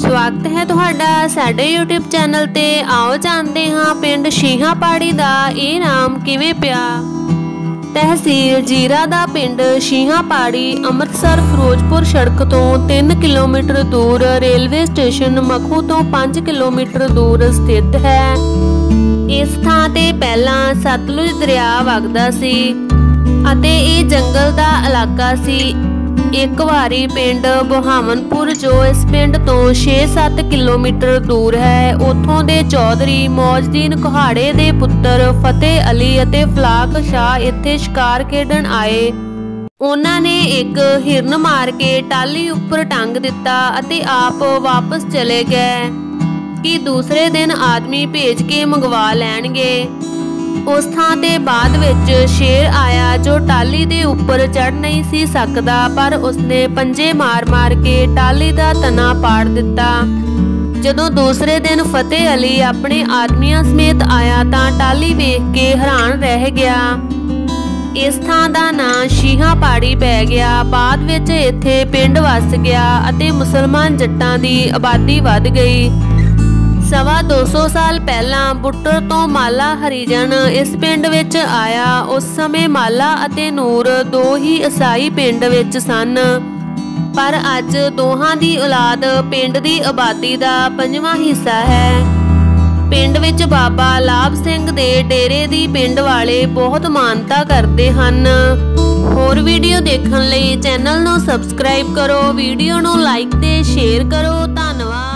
स्वागत है तुहाडा साडे YouTube चैनल ते। आओ जानते हाँ पिंड शीहां पाड़ी दा ये नाम किवें पिया। तहसील जीरा दा पिंड शीहां पाड़ी अमृतसर फिरोजपुर सड़क तो 3 किलोमीटर दूर, रेलवे स्टेशन मखू तो 5 किलोमीटर दूर स्थित है। इस थां ते पहला सतलुज दरिया वगदा सी अते ये जंगल दा इलाका सी। एक बारी पिंड बोहामनपुर जो इस पिंड तो 6-7 किलोमीटर दूर है, उतों के चौधरी मौजदीन कुहाड़े के पुत्र फतेह अली अते फलाक शाह इत्थे शिकार खेडन आए। उन्हां ने एक हिरन मार के टाली उपर टंग दिता अते आप वापस चले गए कि दूसरे दिन आदमी भेज के मंगवा लैणगे। उस थां ते बाद विच शेर आया जो टाली दे उपर चढ़ नहीं सी सकदा, पर उसने पंजे मार मार के टाली दा तना पाड़ दिता। जदों दूसरे दिन फतेह अली अपने आदमियां समेत आया तां टाली वेख के हैरान रह गया। इस थां दा नां शीहां पाड़ी पै गया। बाद विच इत्थे पिंड वस गया अते मुसलमान जट्टां दी आबादी वध गई। 250 साल पहला बुट्टर तो माला हरिजन इस पिंड विच आया। उस समय माला अते नूर दो ही ईसाई पिंड विच सन, पर अज दोहां दी औलाद पिंड दी आबादी दा 5वां हिस्सा है। पिंड विच बाबा लाभ सिंह दे डेरे दी पिंड वाले बहुत मानता करते हन। होर वीडियो देखने चैनल नूं सब्सक्राइब करो, वीडियो नूं लाइक ते शेयर करो। धन्नवाद।